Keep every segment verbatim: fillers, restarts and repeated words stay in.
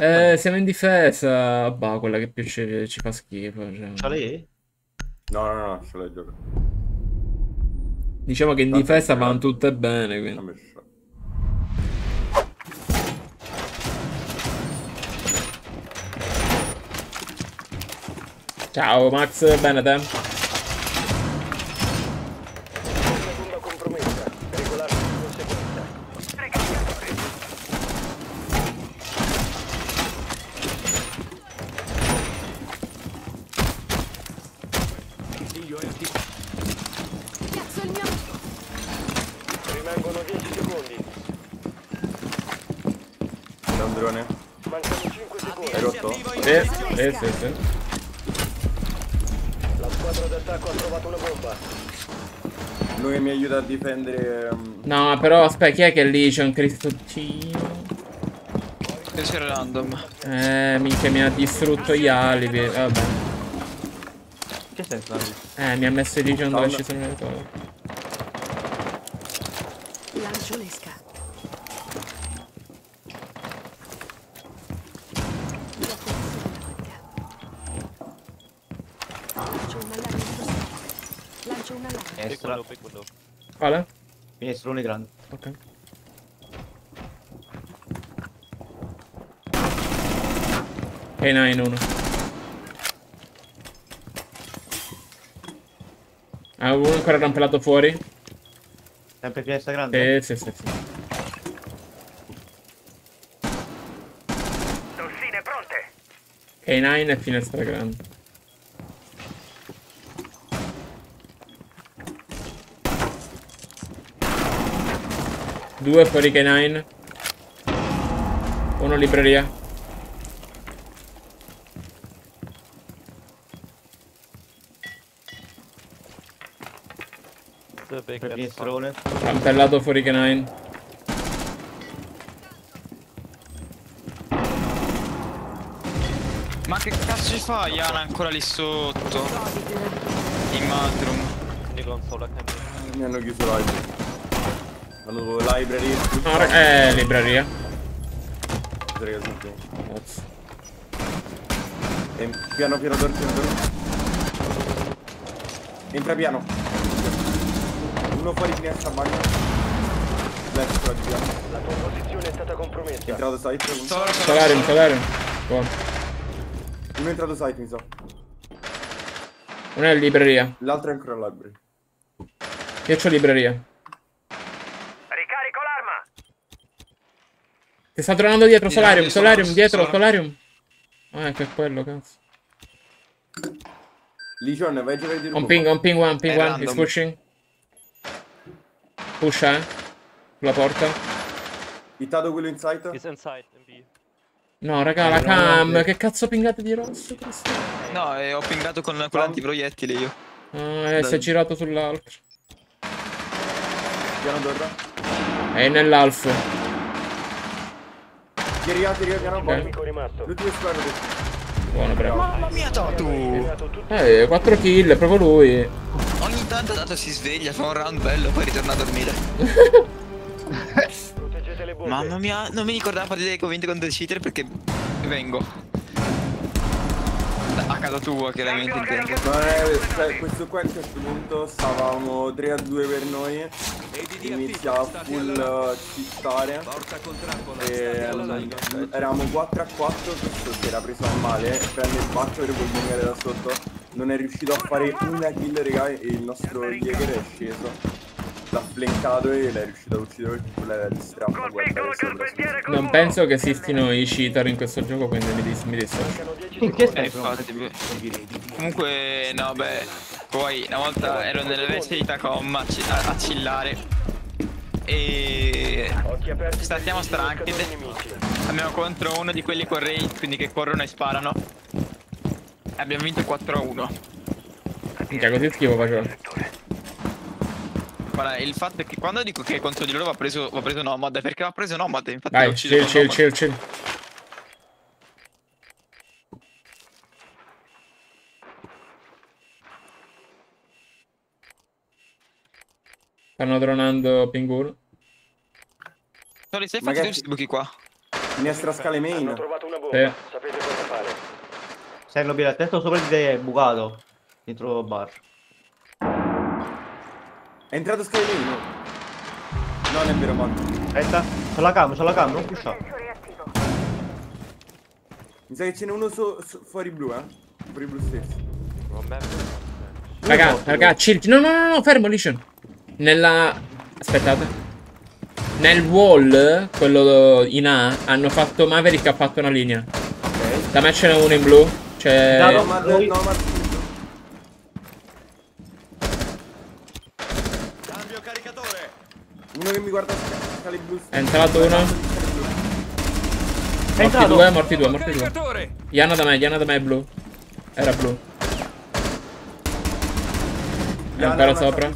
Eh, siamo in difesa. Bah, quella che più ci, ci fa schifo. Cioè. Salè? No, no, no, ce l'hai giocato. Diciamo che in Tanto difesa vanno tutte bene, quindi. Ciao Max, bene te? Eh, sì, sì. La squadra d'attacco ha trovato una bomba. Lui mi aiuta a difendere. Um... No, però aspetta, chi è che lì c'è un cristottino? Questo era random. Eh, minchia, mi ha distrutto gli alibi. Vabbè. Che senso? Eh, mi ha messo il legion dove ci sono le cose. Lancio l'esca. Quello, quello. Quale? Minestrone grande. Ok. E no, in uno. Ah, uno ancora rampelato fuori. Sempre piazza grande? Sì, sì, sì, sì. Tossine pronte. K nove e finestra grande. Due fuori K nove. Uno libreria. Minestrone. Campellato fuori K nove. Ma che cazzo ci fa Yana ancora lì sotto? In matrum. Di console H M. Mi hanno chiuso live. Allora, library. No, eh, libreria. E piano piano piano piano. Entra piano. Uno fuori finestra al bagno. Left, fuori piano. La tua posizione è stata compromessa. Entrato site. Solarium, solarium. Buono. Uno è entrato site, mi sa. Uno è libreria. L'altro è ancora library. Io c'ho libreria. Ti sta tornando dietro, Solarium, Solarium, dietro, Solarium. Ah, che è quello, cazzo. Legion, vai a giocare di nuovo. On ping, on ping one, ping one, he's pushing. Pusha, eh. Sulla porta. Hittato quello inside. He's inside, M B. No, raga, la cam, che cazzo pingate di rosso? No, ho pingato con l'antiproiettile io. Ah, si è girato sull'altro. Piano torna. È nell'alfo. Tiriamo, tiriamo, okay. Amico rimasto. Lui due squadre. Buono, bravo. Mamma mia, Totu! Eh, quattro kill, proprio lui. Ogni tanto Tato si sveglia, fa un round bello, poi ritorna a dormire. Proteggete le bombe. Mamma mia, non mi ricordavo partite dei convinti contro il cheater perché vengo. A casa tua, chiaramente. Cioè, questo qua a questo punto stavamo tre a due per noi. Inizia a full cittare. Eravamo quattro a quattro, questo si era preso a male. Prende il bacio per poi venire da sotto. Non è riuscito a fare una kill, raga, e il nostro Jäger è sceso. L'ha flancato e l'è riuscito a uccidere con la strappa. Non penso che esistino i cheater in questo gioco, quindi mi dis mi dissocio. Che eh, infatti, comunque no beh, poi una volta ero nelle vesti di Tacom a, a, a chillare e stattiamo stranked, abbiamo contro uno di quelli con raid, quindi che corrono e sparano e abbiamo vinto quattro a uno. Minchia, così schifo facevo. Guarda, il fatto è che quando dico che contro di loro va preso, va preso Nomad, perché va preso Nomad, infatti dai, chill, chill, chill, chill. Stanno dronando Pinguno. Sorry, stai facendo questi buchi qua. Minestra scale main. Hanno trovato una bomba. Eh. Sapete cosa fare. Serlo bene, attento sopra di te è bucato. Dentro bar. È entrato scale main. Non è vero, morto. Aspetta, c'ho la cam, c'ho la cam, non pushare. Mi sa che ce n'è uno so, so, fuori blu, eh. Fuori blu stesso. Raga, raga, chill. No, no, no, no, fermo, listen. Nella... Aspettate. Nel wall, quello in A, hanno fatto Maverick, ha fatto una linea. Ok. Da me ce n'è uno in blu. C'è... No, no, ma... No, no, ma... Cambio caricatore. Uno che mi guarda scale blu. È entrato uno. Morti due, morti due, morti due. Iana da me, Iana da me è blu. Era blu. È ancora sopra.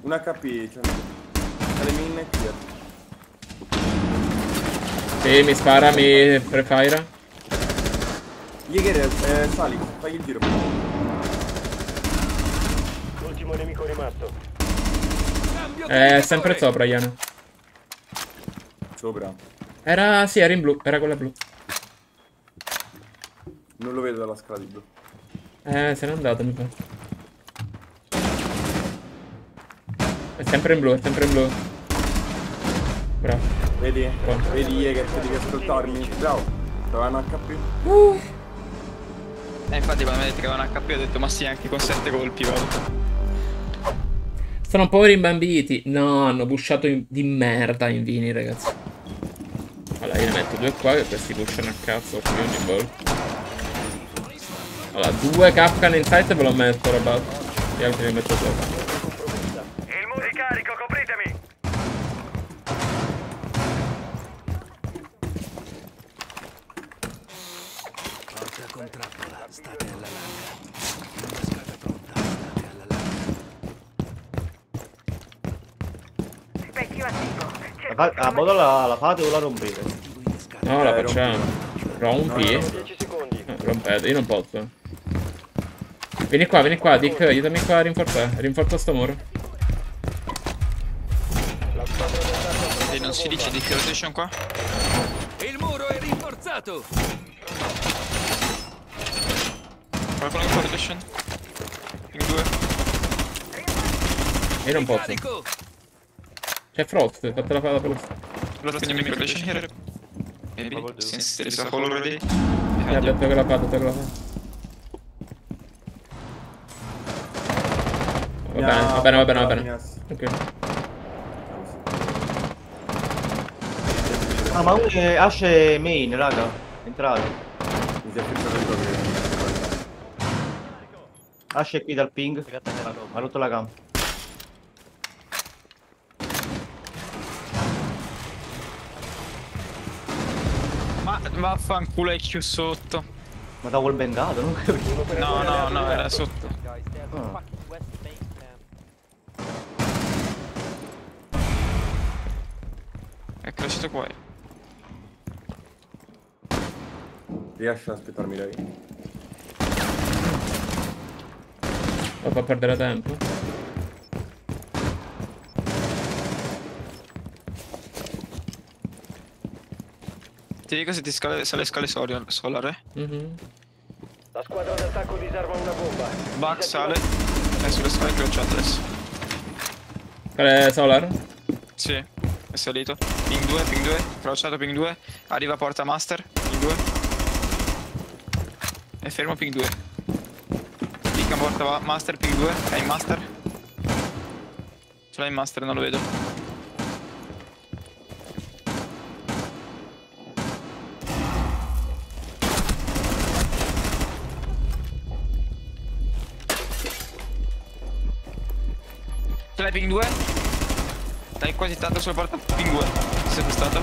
Un H P, cioè. Alle mine qui. Sì, mi spara, mi prefira. Jäger, eh, sali, fai il giro. L'ultimo nemico rimasto. È sempre sopra, Iana. Sopra. Era, sì, era in blu, era quella blu. Non lo vedo dalla scala di blu. Eh, se n'è andato, mi fa. È sempre in blu, è sempre in blu. Bravo. Vedi? Buono. Vedi Jäger, che devi ascoltarmi. Bravo. Trovano H P. Uh. Eh, infatti quando mi ha detto che avevano H P ho detto ma sì, anche con sette colpi, vado. Sono un po' rimbambiti. No, hanno bushato in... di merda in vini, ragazzi. Allora io ne metto due qua che questi pushano a cazzo qui ogni volta. Allora due Kafkan in sight ve lo metto, roba. Gli altri li metto sopra. Il muro è carico, copritemi. Forza contrattola, state alla larga. Una scala pronta, state alla larga. Specchio attivo. La, la botola la fate o la rompete? No, la facciamo. Rompi? No, rompete, io non posso. Vieni qua, vieni qua, Dick, aiutami qua a rinforzare. Rinforza sto muro. E non si dice Dick rotation qua? Il muro è rinforzato! Qualcuno in rotation? In due? Io non posso. C'è Frost, fatta la palla per lo stesso. Mi ricordo scegliere. Maybe, since there is a hole already. Yeah, tocca la palla, tocca la palla. Va bene, va bene, va bene, va bene. Ok. Ah, ma uno c'è Ash e main, raga. Entrate. Mi si è fissato il proprio. Ash è qui dal ping. Ha rotto la camp. Vaffanculo, è chiuso sotto. Ma da wall bendato, non capisco. No, no, no, era sotto. Oh. È cresciuto qua. Riesci ad aspettarmi da lì? Lo fa perdere tempo. Ti dico se ti scale, se le scale solare. Mm-hmm. La squadra d'attacco disarma una bomba. Bug sale. È sulle scale crociate adesso. Quale è solar? Sì, è salito. Ping due, ping due, crociato ping due. Arriva porta master, ping due. È fermo ping due. Picca porta master, ping due. È in master. Ce l'ha in master, non lo vedo. Ping due. Dai quasi tanto sulla porta ping due. Ci sei stato?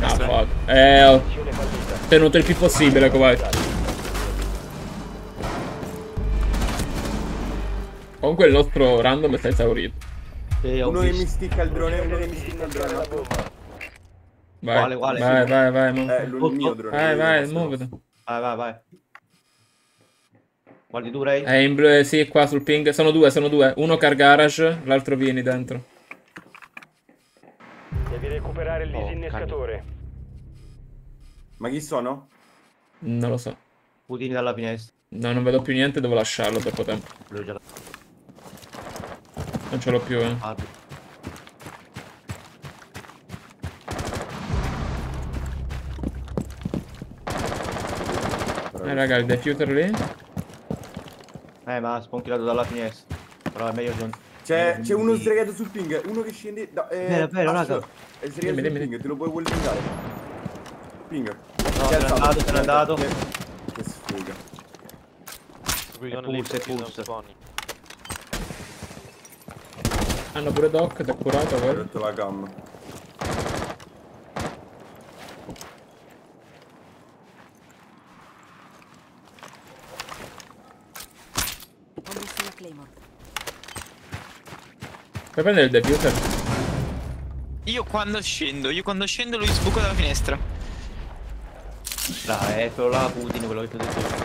Ah fuck. Eh, ho tenuto il più possibile, ecco vai. Comunque il nostro random sta esaurito. Uno che mi sticca il drone, uno che mi sticca il drone. Vai, vale, vale, vai, vai, vai, vai, eh, mio drone. Vai, vai, muovete. Vai, vai, vai. Quali tu, Ray? È in blu, sì, qua sul ping. Sono due, sono due. Uno car garage, l'altro vieni dentro. Devi recuperare il disinnescatore. Oh, ma chi sono? Non lo so. Putin dalla finestra. No, non vedo più niente, devo lasciarlo troppo tempo. Non ce l'ho più, eh. Ah, Eh raga, il diffuser lì. Eh ma ha sponchilato dalla finestra. Però è meglio. C'è uno sdraiato sul ping, uno che scende da... Eh, vero, vero, raga. È sdraiato sul ping, te lo puoi volpingare. Ping. No, se n'è andato, se n'è andato. Che sfiga. È pulso, è pulso. Hanno pure Doc, ti ha curato, vero? Ho rotto la gamma. Puoi prendere il debuter? Io quando scendo, io quando scendo lui sbuco dalla finestra. Dai, è quello là Putin, quello che ti ho detto io.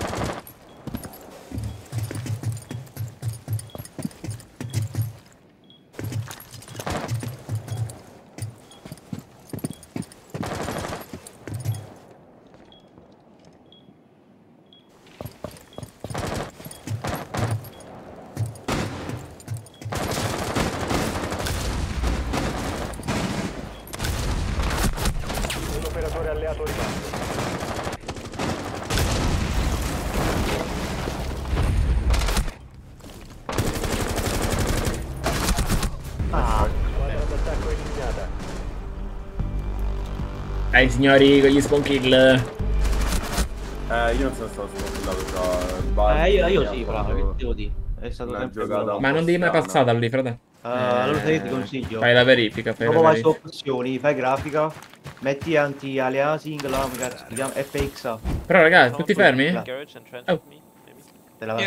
Dai signori con gli spawn kill. Eh io non sono stato spawn kill però... Eh io, io sì bravo, che devo dire. È stato sempre bravo. Ma non devi mai passare da lì frate. Eh, allora sai che ti consiglio. Fai la verifica, fai dopo la verifica. Dopo vai su opzioni, fai grafica. Metti anti-aliasing, là ragazzi, vediamo F X A. Però ragazzi, tutti fermi? Oh. Io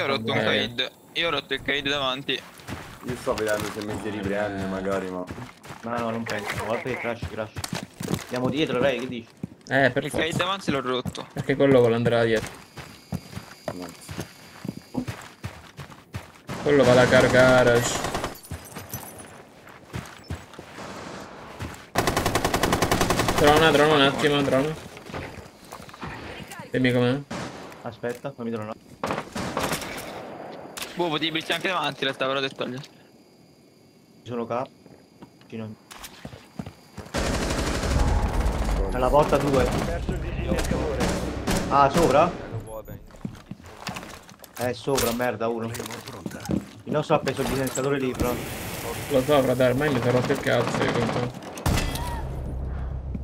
ho rotto un Kaid, io ho rotto il Kaid davanti. Io sto vedendo se mi si riprende magari ma... No no, non penso, guarda che crash, crash. Andiamo dietro, Ray, che dici? Eh, per forza. Il Kaid avanti l'ho rotto. Perché quello vuole andare dietro. Quello va da car garage. Drona, drona un attimo, drona. Dimmi com'è. Aspetta, fammi drona. Boh, potevi bicchiare anche davanti, la stavo detto togliere. Sono K. Alla porta due. Ah, sopra? Eh, sopra, merda, uno. Il nostro ha preso il disinnescatore lì, però. Lo so, frate, ormai mi sono rotto il cazzo, io conto.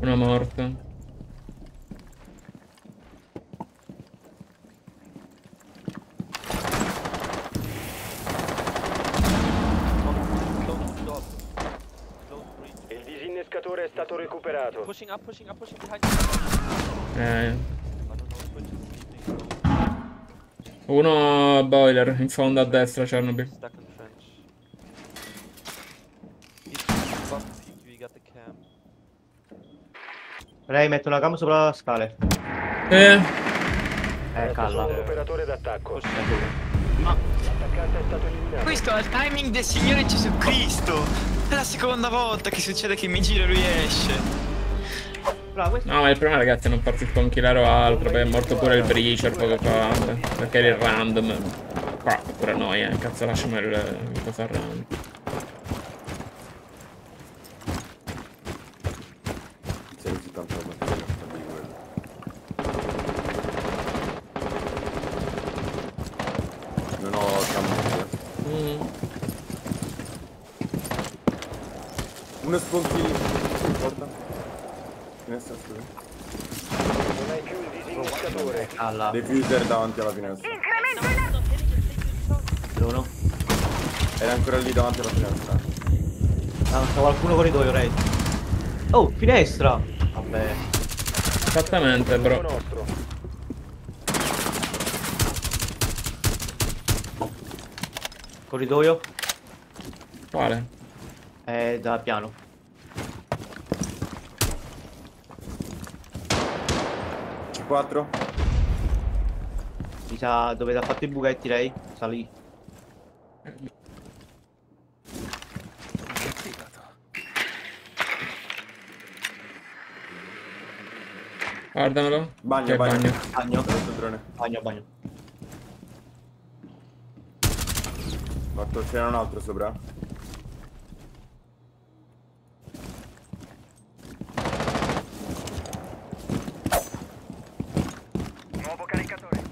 Una morta. Il disinnescatore è stato recuperato. Pushing up, pushing up, pushing behind. Eh. Uno boiler in fondo a destra, Chernobyl. Ray, metto la cam sopra la scale. Eh. Eh, calla. Ma questo è il timing del Signore Gesù Cristo. È la seconda volta che succede che mi gira e lui esce. No, ma il problema, ragazzi, è non farsi sconchilare o altro. Perché è morto pure il breacher poco fa. Perché era il random. Qua pure noi, eh. Cazzo, lasciamo il, il cosa al random. Non ho cambiato. Uno sconchilino. Finestra scusa. Non hai più il disinnescatore. Alla diffuser davanti alla finestra. Incremento. Era ancora lì davanti alla finestra. Ah, c'è qualcuno corridoio, Ray. Oh, finestra! Vabbè. Esattamente, bro. Corridoio? Quale? Eh, da piano. quattro Mi sa dove ti ha fatto i buchetti lei? Salì. Guardamelo. Bagno, bagno. Bagno, bagno. Bagno, bagno. Fatto, c'era un altro sopra. Nuovo caricatore.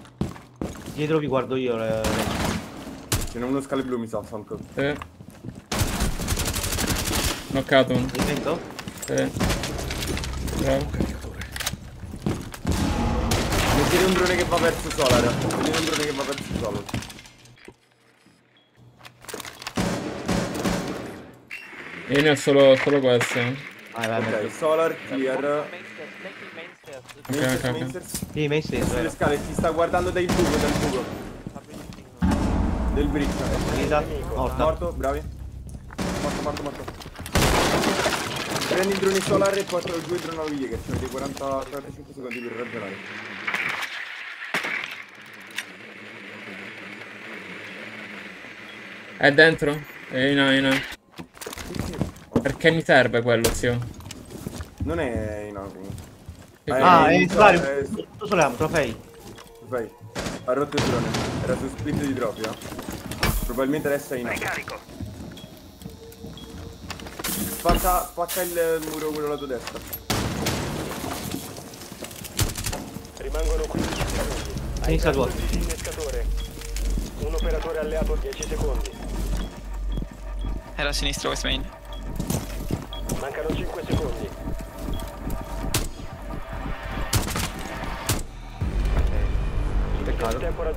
Dietro vi guardo io. Le... Ce n'è uno scale blu, mi sa, Falco. Eh. Knoccato. Ti sento? Eh. Bravo. Vedete un drone che va verso Solar, vedete un drone che va verso Solar. Io ne ho solo, solo questo. Ah, vai, ok, Solar, clear. Mainsters, ok, ok, ok. Sì, Mainsters. Sulle scale, si sta guardando dai buco, dal buco. Del briccio. Morto. Morto, bravi. Morto, morto, morto. Prendi il drone Solar e portalo giù il drone a Viglia che ci vede quaranta quarantacinque secondi per ragionare. È dentro? Ehi no, ehi no. Perché mi serve quello, zio? Non è in ordine. Ah, è in sbaglio. Tu solevamo, trofei. Trofei. Ha rotto il drone. Era su split di drop, no? Probabilmente adesso è in ordine. Spacca, spacca il muro quello lato destra. Rimangono quindici secondi. Hai innescato l'innescatore. Un operatore alleato dieci secondi. Era a sinistra West Main. Mancano cinque secondi.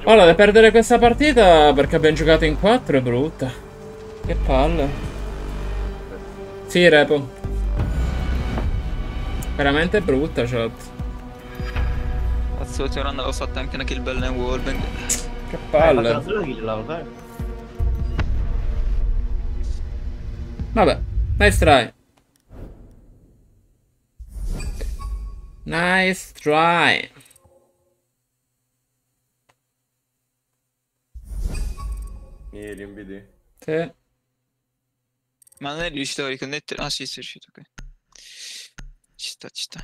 Allora, da perdere questa partita perché abbiamo giocato in quattro è brutta. Che palle. Sì, repo. Veramente brutta, chat. Cazzo, c'era andato sotto anche una kill bell e wallbang. Che palle. Vabbè, nice try. Nice try. Vieni, un B D. Sì. Ma non è riuscito a riconnettere. Ah sì, sì, è riuscito, ok. Ci sta, ci sta.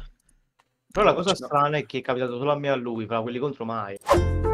Però la cosa strana è che è capitato solo a me e a lui, fra quelli contro mai.